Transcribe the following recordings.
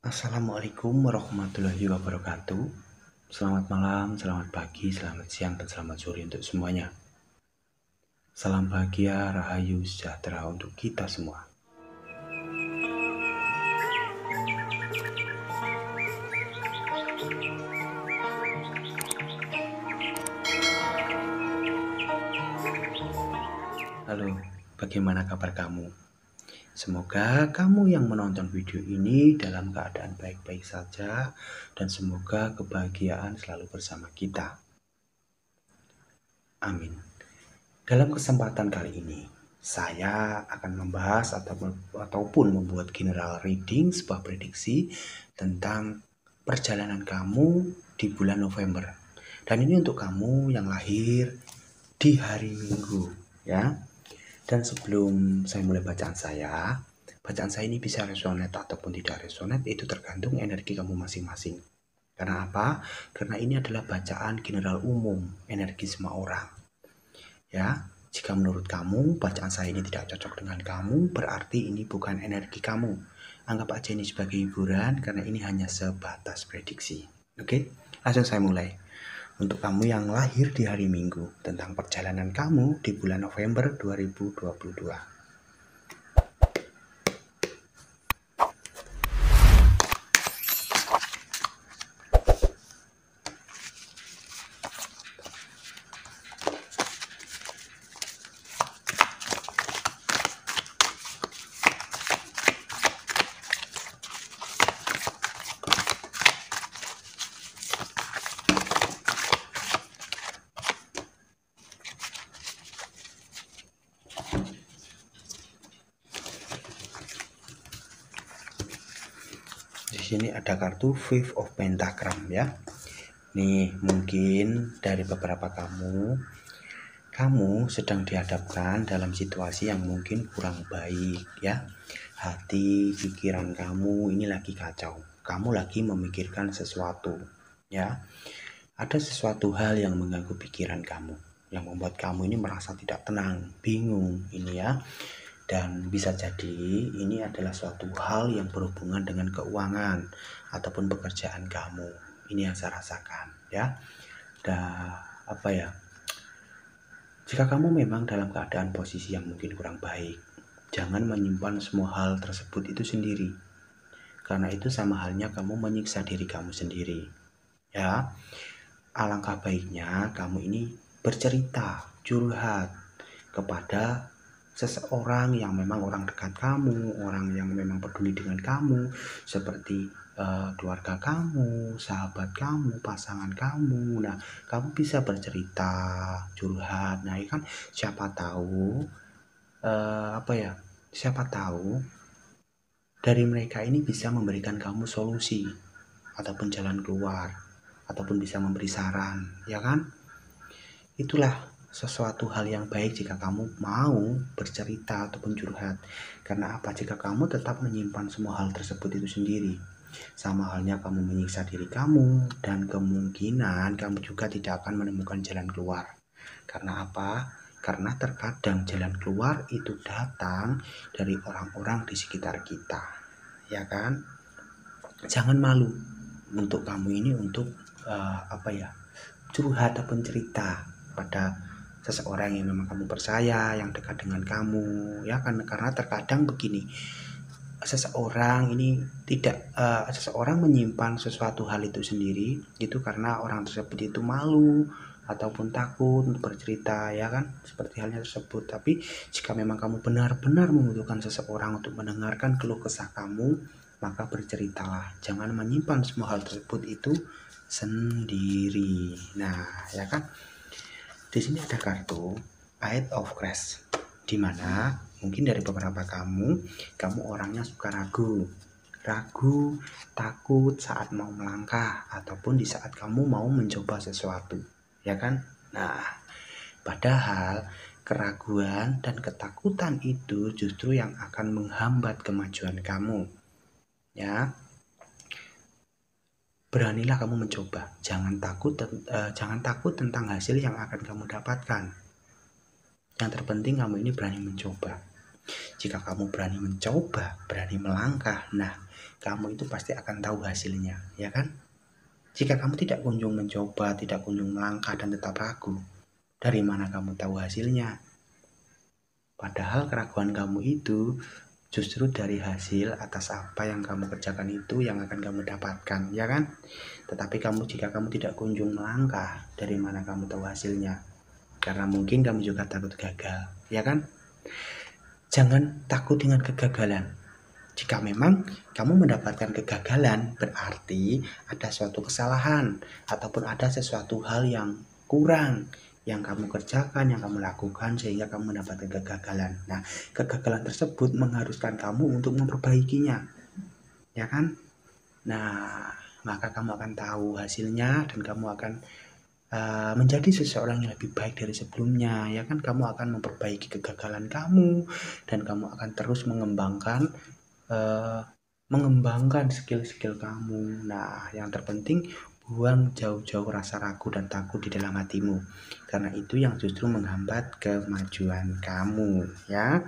Assalamualaikum warahmatullahi wabarakatuh. Selamat malam, selamat pagi, selamat siang, dan selamat sore untuk semuanya. Salam bahagia, rahayu, sejahtera untuk kita semua. Halo, bagaimana kabar kamu? Semoga kamu yang menonton video ini dalam keadaan baik-baik saja dan semoga kebahagiaan selalu bersama kita. Amin. Dalam kesempatan kali ini, saya akan membahas ataupun membuat general reading sebuah prediksi tentang perjalanan kamu di bulan November. Dan ini untuk kamu yang lahir di hari Minggu, ya. Dan sebelum saya mulai bacaan saya ini bisa resonate ataupun tidak resonate, itu tergantung energi kamu masing-masing. Karena apa? Karena ini adalah bacaan general umum, energi semua orang. Ya, jika menurut kamu bacaan saya ini tidak cocok dengan kamu, berarti ini bukan energi kamu. Anggap aja ini sebagai hiburan, karena ini hanya sebatas prediksi. Oke, langsung saya mulai. Untuk kamu yang lahir di hari Minggu, tentang perjalanan kamu di bulan November 2022. Ini ada kartu Five of Pentagram, ya. Nih, mungkin dari beberapa kamu sedang dihadapkan dalam situasi yang mungkin kurang baik, ya. Hati, pikiran kamu ini lagi kacau. Kamu lagi memikirkan sesuatu, ya. Ada sesuatu hal yang mengganggu pikiran kamu, yang membuat kamu ini merasa tidak tenang, bingung, ini ya. Dan bisa jadi ini adalah suatu hal yang berhubungan dengan keuangan ataupun pekerjaan kamu. Ini yang saya rasakan, ya. Dan apa ya? Jika kamu memang dalam keadaan posisi yang mungkin kurang baik, jangan menyimpan semua hal tersebut itu sendiri. Karena itu sama halnya kamu menyiksa diri kamu sendiri, ya. Alangkah baiknya kamu ini bercerita, curhat kepada seseorang yang memang orang dekat kamu, orang yang memang peduli dengan kamu, seperti keluarga kamu, sahabat kamu, pasangan kamu. Nah, kamu bisa bercerita, curhat. Nah, kan siapa tahu siapa tahu dari mereka ini bisa memberikan kamu solusi ataupun jalan keluar ataupun bisa memberi saran, ya kan? Itulah sesuatu hal yang baik jika kamu mau bercerita ataupun curhat. Karena apa? Jika kamu tetap menyimpan semua hal tersebut itu sendiri, sama halnya kamu menyiksa diri kamu, dan kemungkinan kamu juga tidak akan menemukan jalan keluar. Karena apa? Karena terkadang jalan keluar itu datang dari orang-orang di sekitar kita, ya kan? Jangan malu untuk kamu ini untuk curhat ataupun cerita pada seseorang yang memang kamu percaya, yang dekat dengan kamu, ya kan? Karena terkadang begini, seseorang menyimpan sesuatu hal itu sendiri, itu karena orang tersebut itu malu ataupun takut untuk bercerita, ya kan? Seperti halnya tersebut. Tapi jika memang kamu benar-benar membutuhkan seseorang untuk mendengarkan keluh kesah kamu, maka berceritalah. Jangan menyimpan semua hal tersebut itu sendiri. Nah, ya kan? Di sini ada kartu Eight of Cups, di mana mungkin dari beberapa kamu orangnya suka ragu, takut saat mau melangkah ataupun di saat kamu mau mencoba sesuatu, ya kan? Nah, padahal keraguan dan ketakutan itu justru yang akan menghambat kemajuan kamu, ya. Beranilah kamu mencoba, jangan takut tentang hasil yang akan kamu dapatkan. Yang terpenting kamu ini berani mencoba, Jika kamu berani mencoba, berani melangkah, nah kamu itu pasti akan tahu hasilnya, ya kan? Jika kamu tidak kunjung mencoba, tidak kunjung melangkah dan tetap ragu, dari mana kamu tahu hasilnya? Padahal keraguan kamu itu justru dari hasil atas apa yang kamu kerjakan itu yang akan kamu dapatkan, ya kan? Tetapi jika kamu tidak kunjung melangkah, dari mana kamu tahu hasilnya? Karena mungkin kamu juga takut gagal, ya kan? Jangan takut dengan kegagalan. Jika memang kamu mendapatkan kegagalan, berarti ada suatu kesalahan ataupun ada sesuatu hal yang kurang yang kamu kerjakan, yang kamu lakukan sehingga kamu mendapatkan kegagalan. Nah, kegagalan tersebut mengharuskan kamu untuk memperbaikinya, ya kan? Nah, maka kamu akan tahu hasilnya dan kamu akan menjadi seseorang yang lebih baik dari sebelumnya, ya kan? Kamu akan memperbaiki kegagalan kamu dan kamu akan terus mengembangkan skill-skill kamu. Nah, yang terpenting buang jauh-jauh rasa ragu dan takut di dalam hatimu, karena itu yang justru menghambat kemajuan kamu, ya.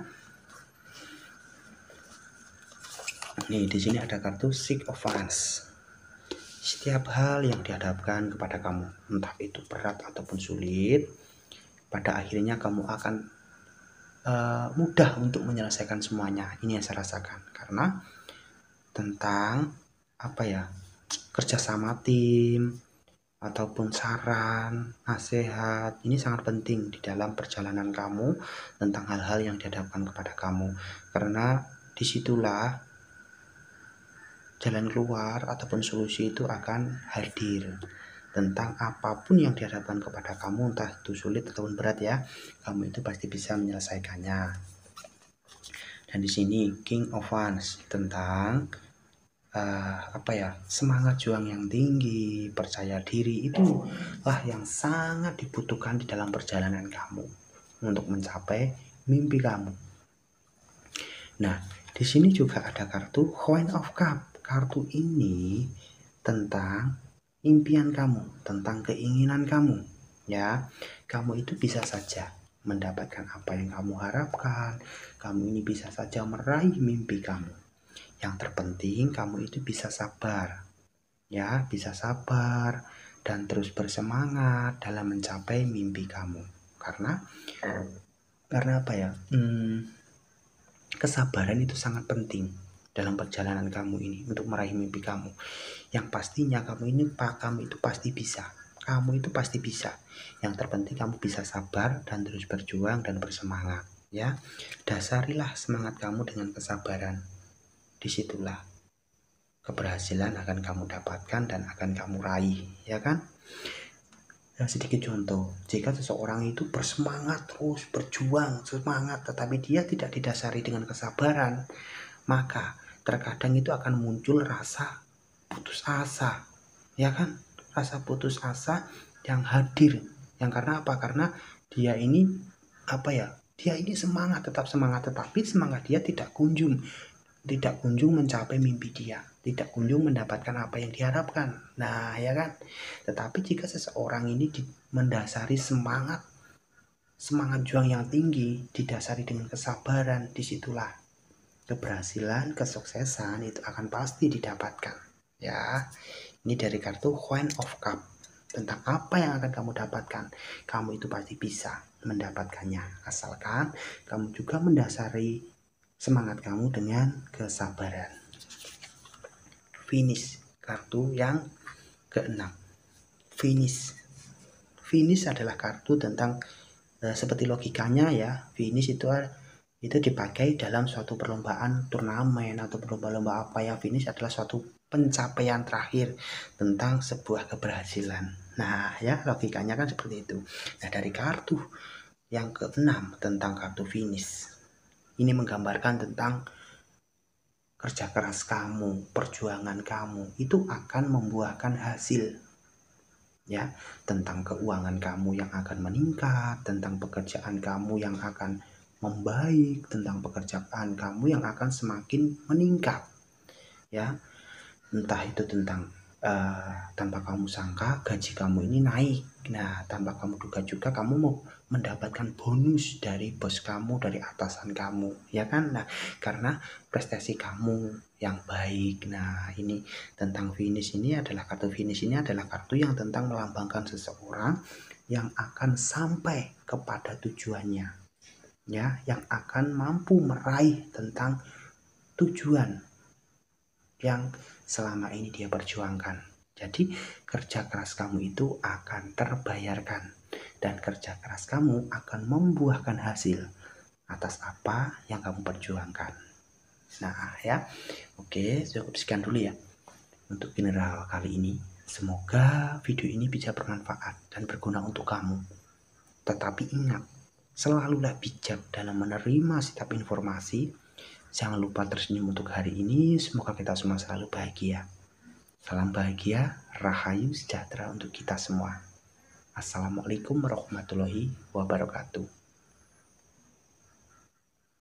Nih, di sini ada kartu Six of Wands. Setiap hal yang dihadapkan kepada kamu, entah itu berat ataupun sulit, pada akhirnya kamu akan mudah untuk menyelesaikan semuanya. Ini yang saya rasakan, karena tentang kerjasama tim ataupun saran, nasihat, ini sangat penting di dalam perjalanan kamu tentang hal-hal yang dihadapkan kepada kamu, karena disitulah jalan keluar ataupun solusi itu akan hadir tentang apapun yang dihadapkan kepada kamu, entah itu sulit ataupun berat, ya. Kamu itu pasti bisa menyelesaikannya. Dan di sini King of Wands tentang semangat juang yang tinggi, percaya diri, itulah yang sangat dibutuhkan di dalam perjalanan kamu untuk mencapai mimpi kamu. Nah, di sini juga ada kartu Queen of Cup. Kartu ini tentang impian kamu, tentang keinginan kamu, ya. Kamu itu bisa saja mendapatkan apa yang kamu harapkan. Kamu ini bisa saja meraih mimpi kamu. Yang terpenting kamu itu bisa sabar, ya, bisa sabar dan terus bersemangat dalam mencapai mimpi kamu. Kesabaran itu sangat penting dalam perjalanan kamu ini untuk meraih mimpi kamu, yang pastinya kamu itu pasti bisa. Yang terpenting kamu bisa sabar dan terus berjuang dan bersemangat, ya. Dasarilah semangat kamu dengan kesabaran, disitulah keberhasilan akan kamu dapatkan dan akan kamu raih, ya kan? Nah, sedikit contoh, jika seseorang itu bersemangat terus berjuang semangat, tetapi dia tidak didasari dengan kesabaran, maka terkadang itu akan muncul rasa putus asa, ya kan? Rasa putus asa yang hadir, yang karena dia ini tetap semangat, tetapi semangat dia tidak kunjung mencapai mimpi dia, tidak kunjung mendapatkan apa yang diharapkan. Nah, ya kan? Tetapi jika seseorang ini mendasari semangat juang yang tinggi, didasari dengan kesabaran, disitulah keberhasilan, kesuksesan itu akan pasti didapatkan, ya. Ini dari kartu Queen of Cup, tentang apa yang akan kamu dapatkan. Kamu itu pasti bisa mendapatkannya, asalkan kamu juga mendasari semangat kamu dengan kesabaran. Finish, kartu yang keenam. Finish adalah kartu tentang seperti logikanya, ya. Finish itu dipakai dalam suatu perlombaan, turnamen atau berlomba-lomba apa, ya. Finish adalah suatu pencapaian terakhir tentang sebuah keberhasilan. Nah, ya, logikanya kan seperti itu. Nah, dari kartu yang keenam tentang kartu finish, ini menggambarkan tentang kerja keras kamu, perjuangan kamu itu akan membuahkan hasil, ya. Tentang keuangan kamu yang akan meningkat, tentang pekerjaan kamu yang akan membaik, tentang pekerjaan kamu yang akan semakin meningkat, ya. Entah itu tentang tanpa kamu sangka gaji kamu ini naik, Nah, tanpa kamu duga juga kamu mau mendapatkan bonus dari bos kamu, dari atasan kamu, ya kan? Nah, karena prestasi kamu yang baik. Nah, ini tentang finish ini adalah kartu finish ini adalah kartu yang tentang melambangkan seseorang yang akan sampai kepada tujuannya, ya, yang akan mampu meraih tentang tujuan yang selama ini dia perjuangkan. Jadi kerja keras kamu itu akan terbayarkan dan kerja keras kamu akan membuahkan hasil atas apa yang kamu perjuangkan. Nah ya, oke, cukup sekian dulu ya untuk general kali ini. Semoga video ini bisa bermanfaat dan berguna untuk kamu. Tetapi ingat, selalulah bijak dalam menerima setiap informasi. Jangan lupa tersenyum untuk hari ini. Semoga kita semua selalu bahagia. Salam bahagia, rahayu sejahtera untuk kita semua. Assalamualaikum warahmatullahi wabarakatuh.